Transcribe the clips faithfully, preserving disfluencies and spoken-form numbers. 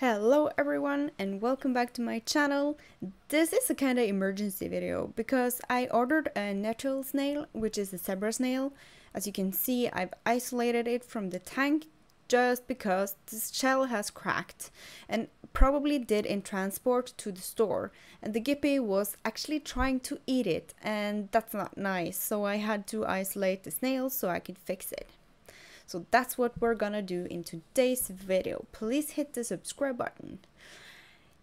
Hello everyone and welcome back to my channel. This is a kind of emergency video because I ordered a natural snail, which is a zebra snail. As you can see, I've isolated it from the tank just because this shell has cracked and probably did in transport to the store, and the guppy was actually trying to eat it, and that's not nice. So I had to isolate the snail so I could fix it. So that's what we're gonna do in today's video. Please hit the subscribe button.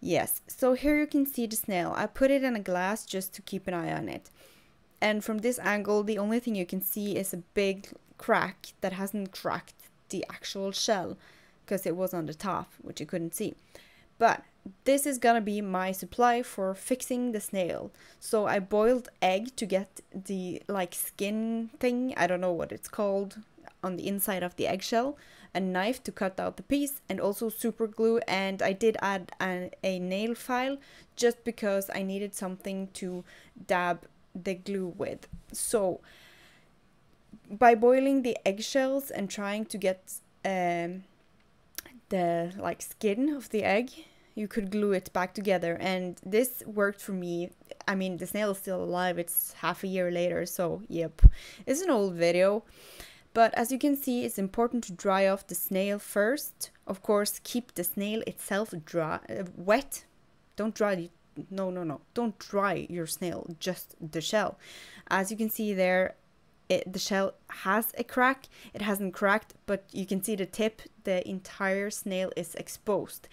Yes, so here you can see the snail. I put it in a glass just to keep an eye on it. And from this angle, the only thing you can see is a big crack that hasn't cracked the actual shell because it was on the top, which you couldn't see. But this is gonna be my supply for fixing the snail. So I boiled egg to get the like skin thing, I don't know what it's called, on the inside of the eggshell, a knife to cut out the piece, and also super glue. And I did add an, a nail file just because I needed something to dab the glue with. So by boiling the eggshells and trying to get um, the like skin of the egg, you could glue it back together, and this worked for me. I mean, the snail is still alive, it's half a year later, so yep, it's an old video. But as you can see, it's important to dry off the snail first. Of course, keep the snail itself dry, uh, wet. Don't dry, no, no, no. Don't dry your snail, just the shell. As you can see there, it, the shell has a crack. It hasn't cracked, but you can see the tip. The entire snail is exposed.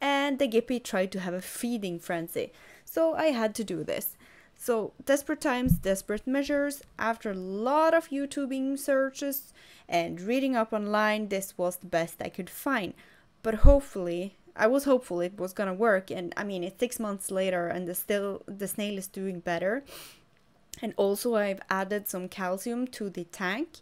And the guppy tried to have a feeding frenzy. So I had to do this. So desperate times, desperate measures. After a lot of YouTubing searches and reading up online, this was the best I could find. But hopefully, I was hopeful it was gonna work. And I mean, it's six months later and the, still, the snail is doing better. And also I've added some calcium to the tank,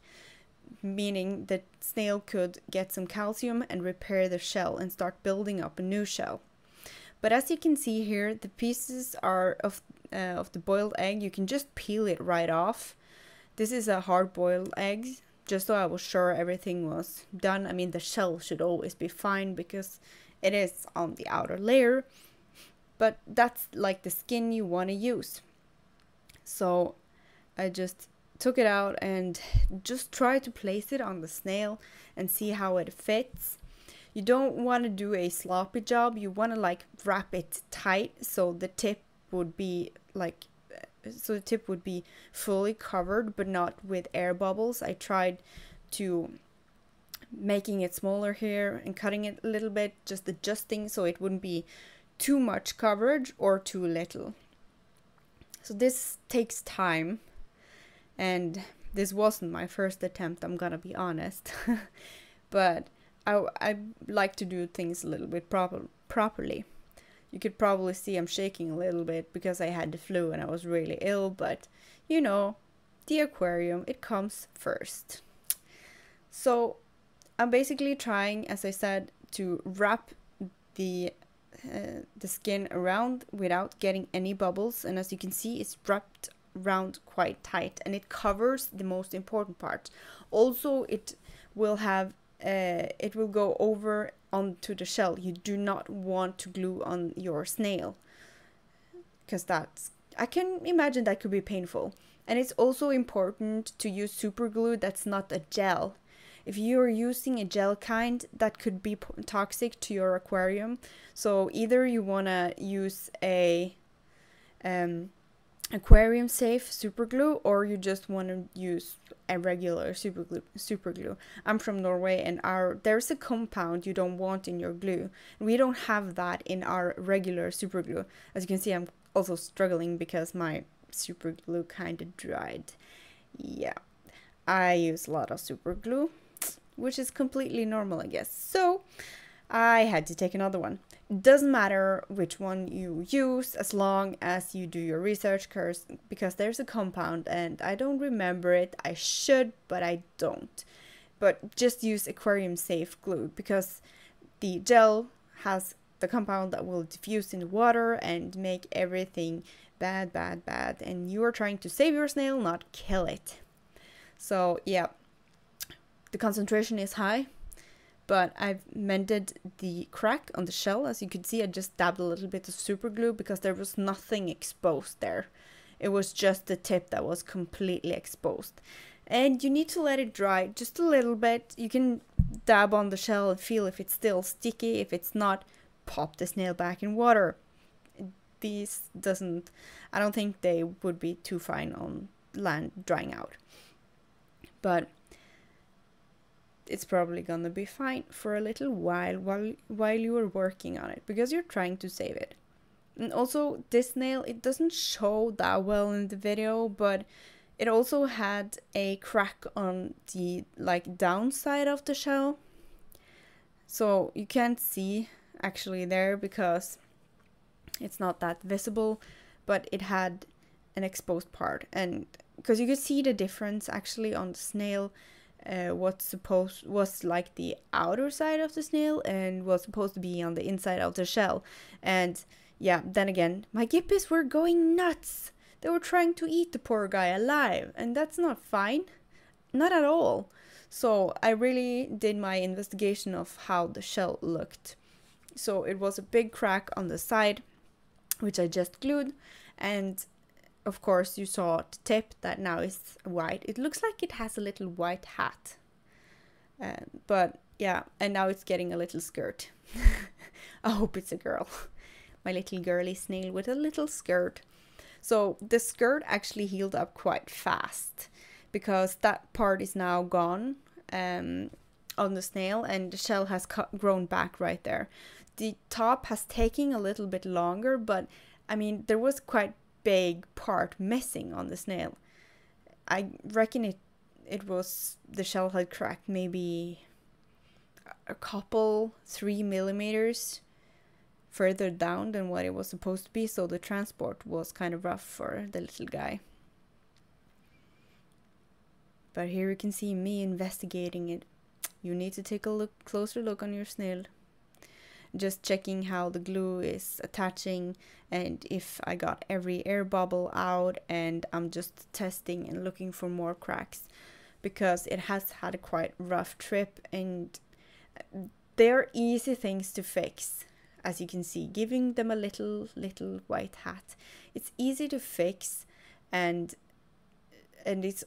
meaning the snail could get some calcium and repair the shell and start building up a new shell. But as you can see here, the pieces are of uh, of the boiled egg. You can just peel it right off. This is a hard-boiled egg, just so I was sure everything was done. I mean, the shell should always be fine because it is on the outer layer. But that's like the skin you want to use. So I just took it out and just try to place it on the snail and see how it fits. You don't want to do a sloppy job. You want to like wrap it tight so the tip would be like so the tip would be fully covered but not with air bubbles. I tried to making it smaller here and cutting it a little bit, just adjusting so it wouldn't be too much coverage or too little. So this takes time, and this wasn't my first attempt, I'm gonna be honest. But I, I like to do things a little bit proper, properly. You could probably see I'm shaking a little bit because I had the flu and I was really ill, but you know, the aquarium, it comes first. So I'm basically trying, as I said, to wrap the, uh, the skin around without getting any bubbles. And as you can see, it's wrapped around quite tight and it covers the most important part. Also, it will have Uh, it will go over onto the shell. You do not want to glue on your snail because that's, I can imagine that could be painful. And it's also important to use super glue that's not a gel. If you're using a gel kind, that could be toxic to your aquarium. So either you want to use a um, aquarium safe super glue, or you just want to use a regular super glue super glue I'm from Norway, and our there's a compound you don't want in your glue. We don't have that in our regular super glue. As you can see, I'm also struggling because my super glue kind of dried. Yeah, I use a lot of super glue, which is completely normal, I guess. So I had to take another one. Doesn't matter which one you use as long as you do your research, cause, because there's a compound and I don't remember it. I should, but I don't. But just use aquarium safe glue because the gel has the compound that will diffuse in the water and make everything bad, bad, bad. And you are trying to save your snail, not kill it. So yeah, the concentration is high. but I've mended the crack on the shell. As you can see, I just dabbed a little bit of super glue because there was nothing exposed there. It was just the tip that was completely exposed. And you need to let it dry just a little bit. You can dab on the shell and feel if it's still sticky. If it's not, pop the snail back in water. These doesn't, I don't think they would be too fine on land drying out. But it's probably gonna be fine for a little while while while you are working on it, because you're trying to save it. And also this nail, it doesn't show that well in the video, but it also had a crack on the like downside of the shell, so you can't see actually there because it's not that visible, but it had an exposed part. And because you could see the difference actually on the snail, uh, what's supposed was like the outer side of the snail and was supposed to be on the inside of the shell. And yeah, then again, my guppies were going nuts. They were trying to eat the poor guy alive, and that's not fine, not at all. So I really did my investigation of how the shell looked. So it was a big crack on the side, which I just glued, and of course you saw the tip that now is white. It looks like it has a little white hat, uh, but yeah, and now it's getting a little skirt. I hope it's a girl. My little girly snail with a little skirt. So the skirt actually healed up quite fast because that part is now gone um, on the snail, and the shell has grown back right there. The top has taken a little bit longer, but I mean, there was quite big part missing on the snail. I reckon it it was the shell had cracked maybe a couple three millimeters further down than what it was supposed to be, so the transport was kind of rough for the little guy. But here you can see me investigating it. You need to take a look closer look on your snail, just checking how the glue is attaching and if I got every air bubble out, and I'm just testing and looking for more cracks because it has had a quite rough trip, and they're easy things to fix. As you can see, giving them a little little white hat, it's easy to fix, and and it's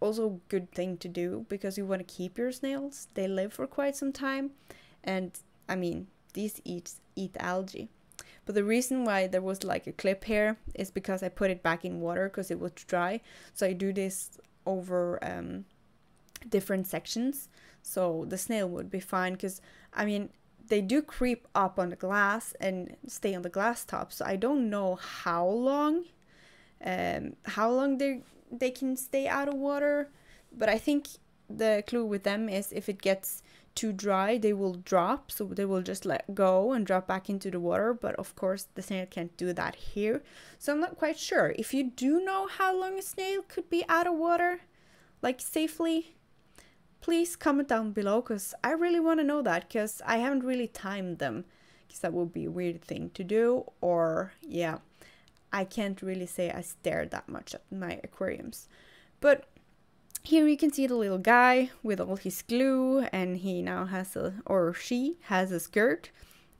also a good thing to do because you want to keep your snails. They live for quite some time, and I mean, these eat, eat algae. But the reason why there was like a clip here is because I put it back in water because it was dry. So I do this over um, different sections, so the snail would be fine, because I mean, they do creep up on the glass and stay on the glass top. So I don't know how long um, how long they they can stay out of water, but I think the clue with them is if it gets too dry, they will drop, so they will just let go and drop back into the water. But of course the snail can't do that here, so I'm not quite sure. If you do know how long a snail could be out of water, like safely, please comment down below, because I really want to know that, because I haven't really timed them, because that would be a weird thing to do. Or yeah, I can't really say I stared that much at my aquariums. But here you can see the little guy with all his glue, and he now has a, or she has a skirt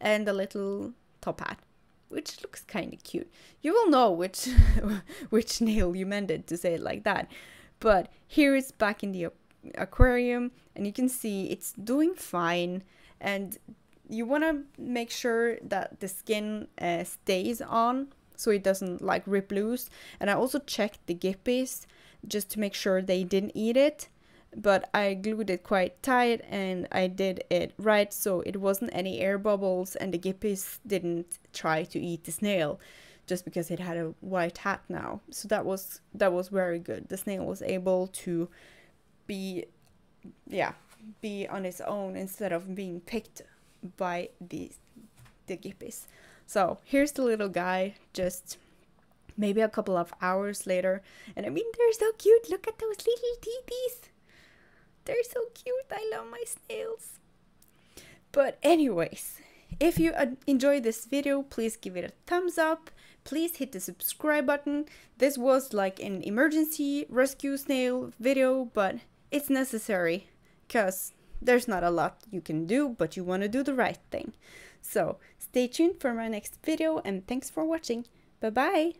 and a little top hat, which looks kind of cute. You will know which which nail you mended to say it like that. But here it's back in the aquarium, and you can see it's doing fine, and you want to make sure that the skin uh, stays on so it doesn't like rip loose. And I also checked the guppies just to make sure they didn't eat it, but I glued it quite tight and I did it right, so it wasn't any air bubbles, and the guppies didn't try to eat the snail just because it had a white hat now. So that was that was very good. The snail was able to be yeah be on its own instead of being picked by the the guppies. So here's the little guy just maybe a couple of hours later, and I mean, they're so cute. Look at those little teetees, they're so cute. I love my snails. But anyways, if you enjoyed this video, please give it a thumbs up. Please hit the subscribe button. This was like an emergency rescue snail video, but it's necessary because there's not a lot you can do, but you want to do the right thing. So stay tuned for my next video, and thanks for watching. Bye bye.